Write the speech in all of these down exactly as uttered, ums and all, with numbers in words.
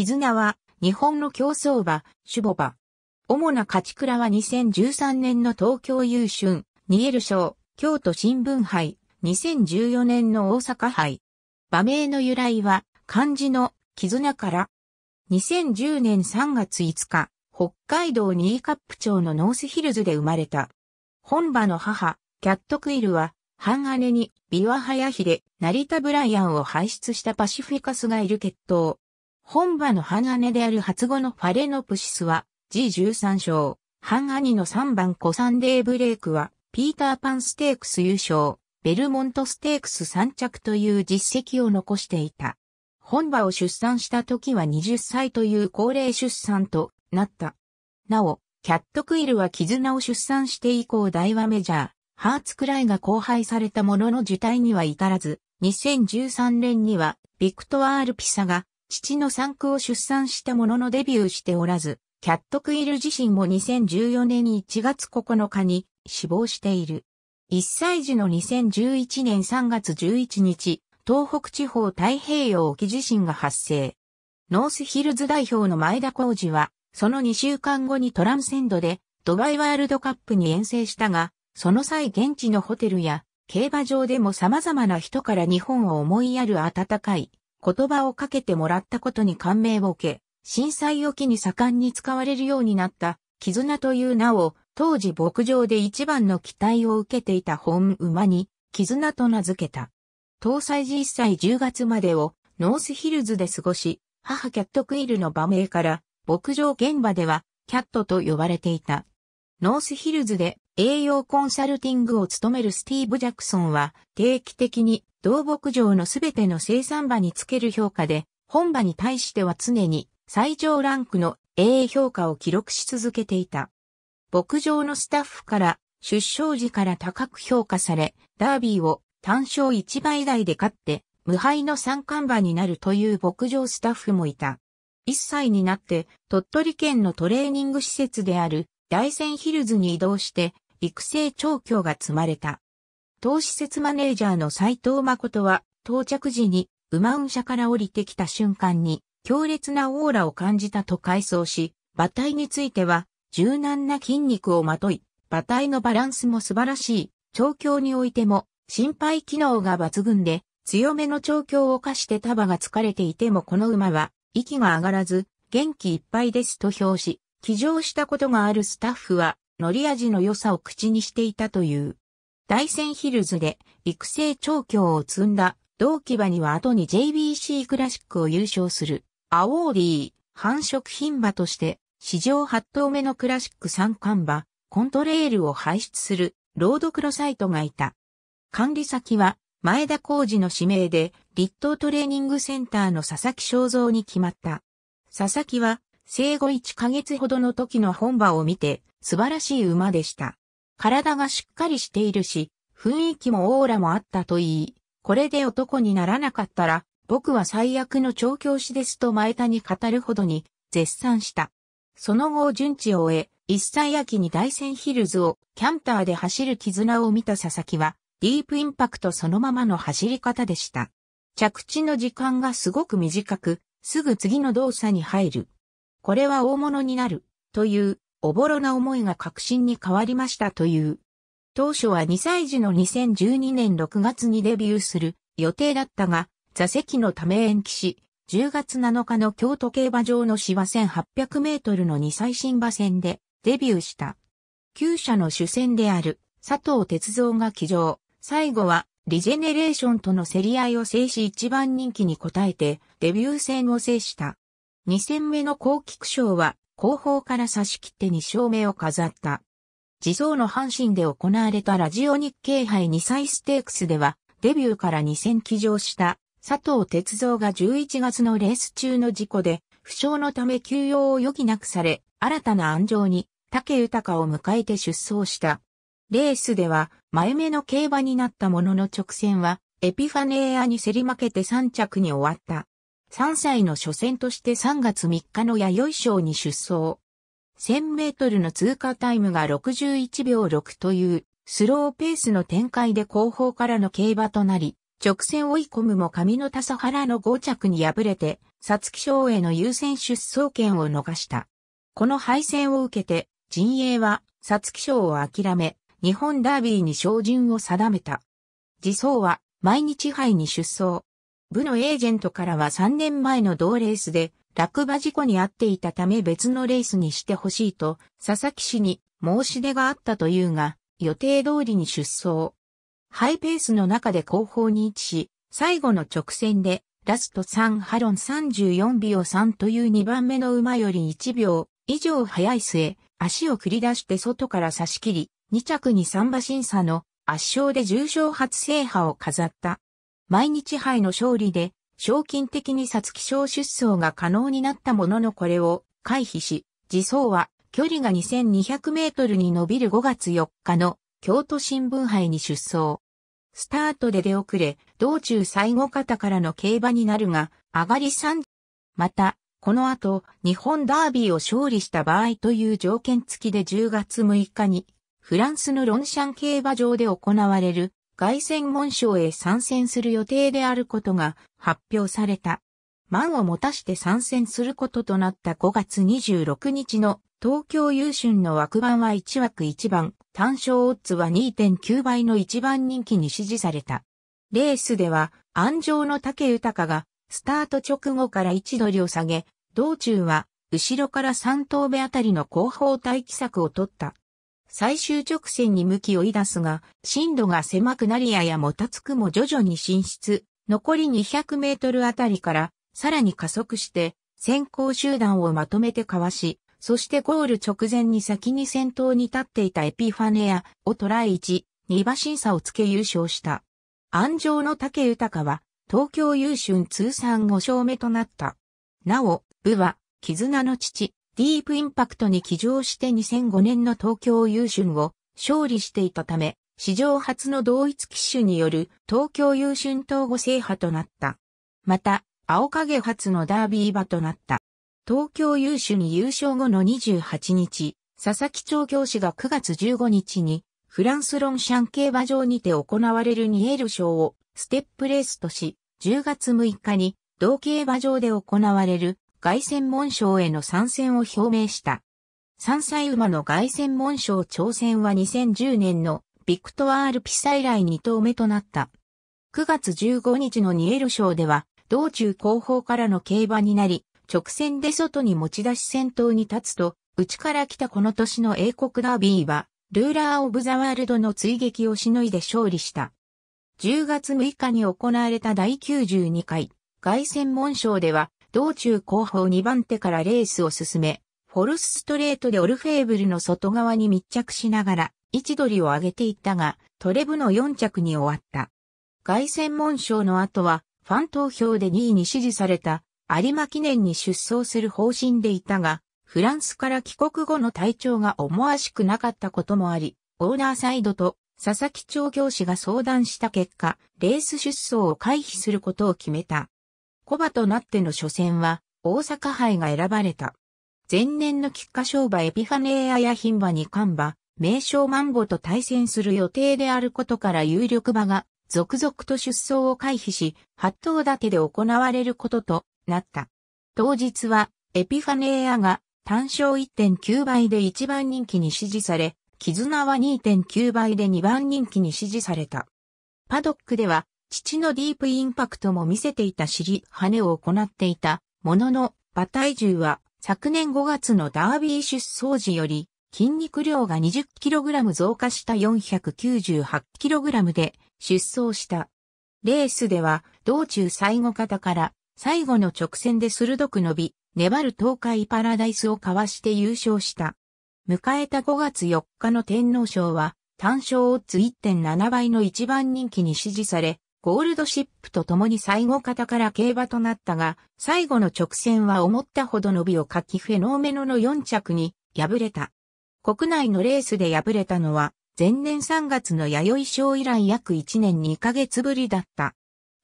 キズナは、日本の競走馬、種牡馬。主な勝ち鞍はにせんじゅうさんねんの東京優駿、ニエル賞、京都新聞杯、にせんじゅうよねんの大阪杯。馬名の由来は、漢字の、絆から。にせんじゅうねんさんがついつか、北海道新冠町のノースヒルズで生まれた。本馬の母、キャットクイルは、半姉に、ビワハヤヒで、成田ブライアンを輩出したパシフィカスがいる血統。本馬の半姉である初子のファレノプシスは、ジーじゅうさん勝。半兄のさんばん子サンデーブレイクは、ピーターパンステークス優勝、ベルモントステークスさんちゃくという実績を残していた。本馬を出産した時ははたちという高齢出産となった。なお、キャットクイルはキズナを出産して以降大和メジャー、ハーツクライが交配されたものの受胎には至らず、にせんじゅうさんねんにはビクトワール・ピサが父の産駒を出産したもののデビューしておらず、キャットクイル自身もにせんじゅうよねんいちがつここのかに死亡している。いっさい時のにせんじゅういちねんさんがつじゅういちにち、東北地方太平洋沖地震が発生。ノースヒルズ代表の前田浩二は、そのにしゅうかんごにトランセンドでドバイワールドカップに遠征したが、その際現地のホテルや競馬場でも様々な人から日本を思いやる温かい言葉をかけてもらったことに感銘を受け、震災を機に盛んに使われるようになったキズナという名を、当時牧場で一番の期待を受けていた本馬にキズナと名付けた。当歳時いっさいじゅうがつまでをノースヒルズで過ごし、母キャットクイルの馬名から牧場現場ではキャットと呼ばれていた。ノースヒルズで栄養コンサルティングを務めるスティーブ・ジャクソンは定期的に同牧場のすべての生産馬につける評価で、本馬に対しては常に最上ランクの エー 評価を記録し続けていた。牧場のスタッフから出生時から高く評価され、ダービーを単勝いちばい台で勝って、無敗の三冠馬になるという牧場スタッフもいた。いっさいになって、鳥取県のトレーニング施設である大山ヒルズに移動して、育成調教が積まれた。当施設マネージャーの斉藤誠は、到着時に、馬運車から降りてきた瞬間に、強烈なオーラを感じたと回想し、馬体については、柔軟な筋肉をまとい、馬体のバランスも素晴らしい、調教においても、心肺機能が抜群で、強めの調教を課して他馬が疲れていてもこの馬は、息が上がらず、元気いっぱいですと評し、騎乗したことがあるスタッフは、乗り味の良さを口にしていたという。大山ヒルズで、育成調教を積んだ、同騎馬には後に ジェイビーシー クラシックを優勝する、アオーディー、繁殖牝馬として、史上はっとうめのクラシック三冠馬、コントレールを輩出する、ロードクロサイトがいた。管理先は前田浩二の指名で立東トレーニングセンターの佐々木正造に決まった。佐々木は生後いっかげつほどの時の本馬を見て素晴らしい馬でした。体がしっかりしているし、雰囲気もオーラもあったと言い、これで男にならなかったら僕は最悪の調教師ですと前田に語るほどに絶賛した。その後順地を終え、いっさい秋に大山ヒルズをキャンターで走るキズナを見た佐々木は、ディープインパクトそのままの走り方でした。着地の時間がすごく短く、すぐ次の動作に入る。これは大物になる、という、おぼろな思いが確信に変わりましたという。当初はにさい時のにせんじゅうにねんろくがつにデビューする予定だったが、座席のため延期し、じゅうがつなのかの京都競馬場の芝せんはっぴゃくメートルのにさい新馬戦でデビューした。厩舎の主戦である佐藤哲三が騎乗。最後は、リジェネレーションとの競り合いを制し一番人気に応えて、デビュー戦を制した。に戦目の幸菊賞は、後方から差し切ってに勝目を飾った。次走の阪神で行われたラジオ日経杯にさいステークスでは、デビューからに戦騎乗した、佐藤哲三がじゅういちがつのレース中の事故で、負傷のため休養を余儀なくされ、新たな鞍上に、武豊を迎えて出走した。レースでは前目の競馬になったものの直線はエピファネーアに競り負けてさんちゃくに終わった。さんさいの初戦としてさんがつみっかの弥生賞に出走。せんメートルの通過タイムがろくじゅういちびょうろくというスローペースの展開で後方からの競馬となり、直線追い込むも上の田原のごちゃくに敗れて皐月賞への優先出走権を逃した。この敗戦を受けて、陣営は皐月賞を諦め、日本ダービーに照準を定めた。次走は毎日杯に出走。部のエージェントからはさんねんまえの同レースで落馬事故に遭っていたため別のレースにしてほしいと佐々木氏に申し出があったというが予定通りに出走。ハイペースの中で後方に位置し最後の直線でラストさんハロンさんじゅうよんびょうさんというにばんめの馬よりいちびょう以上速い末足を繰り出して外から差し切りにちゃくにさんばしんさの圧勝で重賞初制覇を飾った。毎日杯の勝利で、賞金的に皐月賞出走が可能になったもののこれを回避し、次走は距離がにせんにひゃくメートルに伸びるごがつよっかの京都新聞杯に出走。スタートで出遅れ、道中最後方からの競馬になるが、上がりさん。また、この後、日本ダービーを勝利した場合という条件付きでじゅうがつむいかに、フランスのロンシャン競馬場で行われる。凱旋門賞へ参戦する予定であることが発表された。満を持たして参戦することとなったごがつにじゅうろくにちの東京優駿の枠番はいちわくいちばん、単勝オッズは にてんきゅうばいのいちばんにんきに支持された。レースでは、鞍上の武豊がスタート直後から位置取りを下げ、道中は後ろからさんとうめあたりの後方待機策を取った。最終直線に向きを追い出すが、進路が狭くなりややもたつくも徐々に進出、残りにひゃくメートルあたりから、さらに加速して、先行集団をまとめてかわし、そしてゴール直前に先に先頭に立っていたエピファネアをトライいち、にばしんさをつけ優勝した。鞍上の武豊は、東京優駿通算ごしょうめとなった。なお、武は、キズナの父。ディープインパクトに騎乗してにせんごねんの東京優駿を勝利していたため、史上初の同一騎手による東京優駿統合制覇となった。また、青影初のダービー馬となった。東京優駿優勝後のにじゅうはちにち、佐々木調教師がくがつじゅうごにちにフランスロンシャン競馬場にて行われるニエル賞をステップレースとし、じゅうがつむいかに同競馬場で行われる凱旋門賞への参戦を表明した。さんさい馬の凱旋門賞挑戦はにせんじゅうねんのビクトワール・ピサ以来にとうめとなった。くがつじゅうごにちのニエル賞では、道中後方からの競馬になり、直線で外に持ち出し先頭に立つと、内から来たこの年の英国ダービーは、ルーラー・オブ・ザ・ワールドの追撃をしのいで勝利した。じゅうがつむいかに行われただいきゅうじゅうにかい、凱旋門賞では、道中後方にばんてからレースを進め、フォルスストレートでオルフェーブルの外側に密着しながら、位置取りを上げていったが、トレブのよんちゃくに終わった。凱旋門賞の後は、ファン投票でにいに支持された、有馬記念に出走する方針でいたが、フランスから帰国後の体調が思わしくなかったこともあり、オーナーサイドと佐々木調教師が相談した結果、レース出走を回避することを決めた。古馬となっての初戦は大阪杯が選ばれた。前年の菊花賞馬エピファネアや牝馬に冠馬、名将マンボと対戦する予定であることから有力馬が続々と出走を回避し、はっとうだてで行われることとなった。当日はエピファネアが単勝 いってんきゅうばいでいちばんにんきに支持され、キズナは にてんきゅうばいでにばんにんきに支持された。パドックでは、父のディープインパクトも見せていた尻羽を行っていたものの、馬体重は昨年ごがつのダービー出走時より筋肉量が にじゅっキログラム 増加した よんひゃくきゅうじゅうはちキログラム で出走した。レースでは道中最後方から最後の直線で鋭く伸び、粘る東海パラダイスをかわして優勝した。迎えたごがつよっかの天皇賞は単勝オッズ いってんななばいのいちばんにんきに支持され、ゴールドシップと共に最後方から競馬となったが、最後の直線は思ったほど伸びを欠きフェノーメノのよんちゃくに敗れた。国内のレースで敗れたのは、前年さんがつの弥生賞以来約いちねんにかげつぶりだった。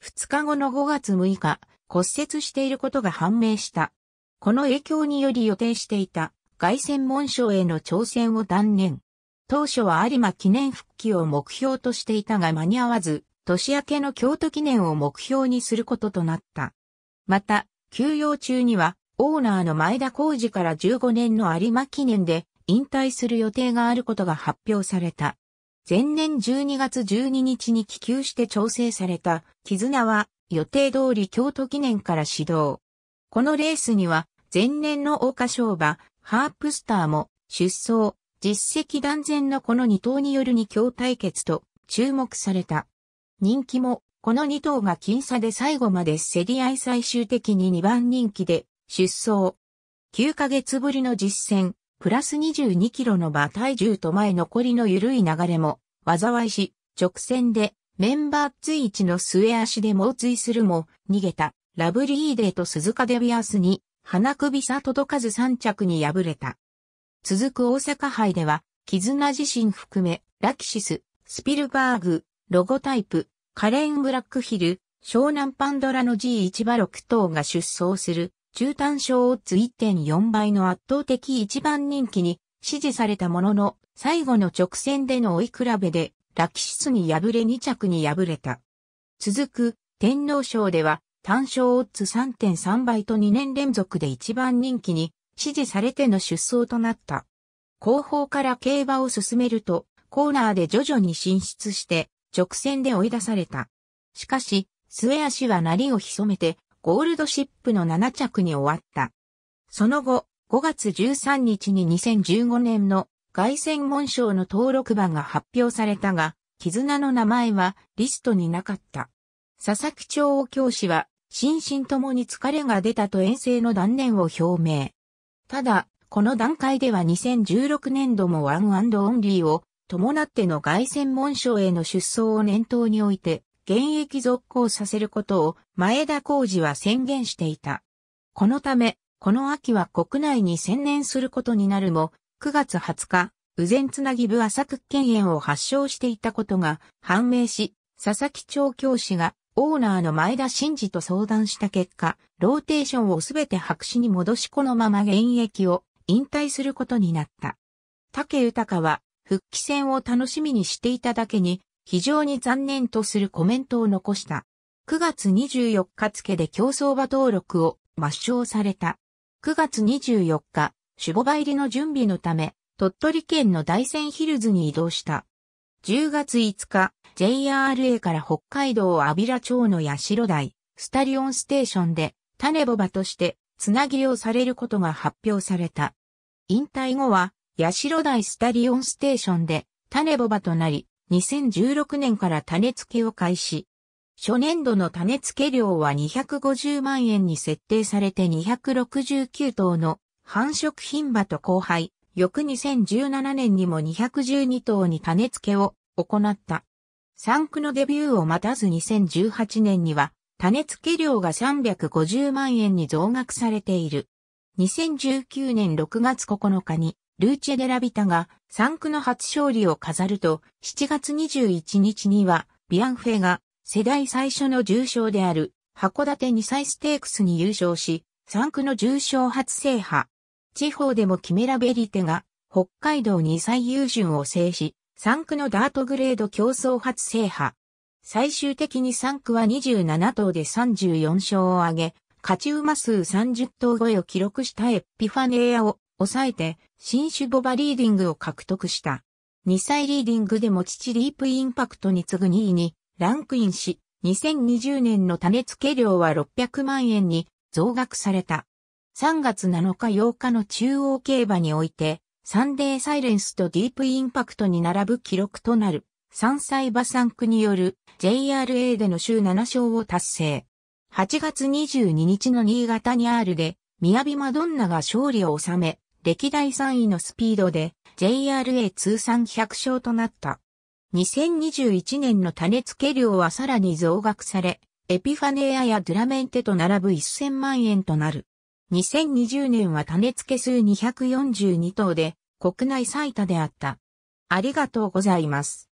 ふつかごのごがつむいか、骨折していることが判明した。この影響により予定していた、凱旋門賞への挑戦を断念。当初は有馬記念復帰を目標としていたが間に合わず、年明けの京都記念を目標にすることとなった。また、休養中には、オーナーの前田浩二からじゅうごねんの有馬記念で引退する予定があることが発表された。前年じゅうにがつじゅうににちに帰厩して調整されたキズナは予定通り京都記念から始動。このレースには前年の桜花賞馬、ハープスターも出走、実績断然のこのに頭によるに強対決と注目された。人気もこのに頭が僅差で最後まで競り合い最終的ににばんにんきで出走。きゅうかげつぶりの実戦、プラスにじゅうにキロの馬体重と前残りの緩い流れも、災いし、直線でメンバー随一の末足で猛追するも、逃げた、ラブリーデーと鈴鹿デビアスに、花首差届かずさんちゃくに敗れた。続く大阪杯では、キズナ自身含め、ラキシス、スピルバーグ、ロゴタイプ、カレン・ブラックヒル、湘南パンドラの ジーワン 馬ろく頭が出走する。中単勝オッズ いってんよんばいの圧倒的いちばんにんきに支持されたものの、最後の直線での追い比べで、ラキシスに敗れにちゃくに敗れた。続く、天皇賞では、単勝オッズ さんてんさんばいとにねんれんぞくでいちばんにんきに支持されての出走となった。後方から競馬を進めると、コーナーで徐々に進出して、直線で追い出された。しかし、末足は鳴りを潜めて、ゴールドシップのななちゃくに終わった。その後、ごがつじゅうさんにちににせんじゅうごねんの凱旋門賞の登録馬が発表されたが、キズナの名前はリストになかった。佐々木調央教師は、心身ともに疲れが出たと遠征の断念を表明。ただ、この段階ではにせんじゅうろくねんどもワン&オンリーを伴っての凱旋門賞への出走を念頭に置いて、現役続行させることを前田浩二は宣言していた。このため、この秋は国内に専念することになるも、くがつはつか、右前つなぎ部浅屈腱炎を発症していたことが判明し、佐々木調教師がオーナーの前田真二と相談した結果、ローテーションをすべて白紙に戻しこのまま現役を引退することになった。武豊は復帰戦を楽しみにしていただけに、非常に残念とするコメントを残した。くがつにじゅうよっか付で競走馬登録を抹消された。くがつにじゅうよっか、種牡馬入りの準備のため、鳥取県の大山ヒルズに移動した。じゅうがついつか、ジェイアールエー から北海道安平町の社台、スタリオンステーションで、種牡馬として、つなぎをされることが発表された。引退後は、社台スタリオンステーションで、種牡馬となり、にせんじゅうろくねんから種付けを開始。初年度の種付け料はにひゃくごじゅうまんえんに設定されてにひゃくろくじゅうきゅうとうの繁殖牝馬と交配、翌にせんじゅうななねんにもにひゃくじゅうにとうに種付けを行った。産駒のデビューを待たずにせんじゅうはちねんには種付け料がさんびゃくごじゅうまんえんに増額されている。にせんじゅうきゅうねんろくがつここのかにルーチェ・デラ・ヴィタが産駒の初勝利を飾るとしちがつにじゅういちにちにはビアンフェが世代最初の重賞である函館にさいステークスに優勝し産駒の重賞初制覇。地方でもキメラ・ベリテが北海道にさい優駿を制し産駒のダートグレード競走初制覇。最終的に産駒はにじゅうななとうでさんじゅうよんしょうを挙げ勝ち馬数さんじゅっとう超えを記録したエピファネアを抑えて、新種牡馬リーディングを獲得した。にさいリーディングでも父ディープインパクトに次ぐにいにランクインし、にせんにじゅうねんの種付け料はろっぴゃくまんえんに増額された。さんがつなのかようかの中央競馬において、サンデーサイレンスとディープインパクトに並ぶ記録となる、さんさい馬産駒による ジェイアールエー での週ななしょうを達成。はちがつにじゅうににちの新潟にあるで、雅マドンナが勝利を収め、歴代さんいのスピードで ジェイアールエー 通算ひゃくしょうとなった。にせんにじゅういちねんの種付け料はさらに増額され、エピファネアやドゥラメンテと並ぶせんまんえんとなる。にせんにじゅうねんは種付け数にひゃくよんじゅうにとうで国内最多であった。ありがとうございます。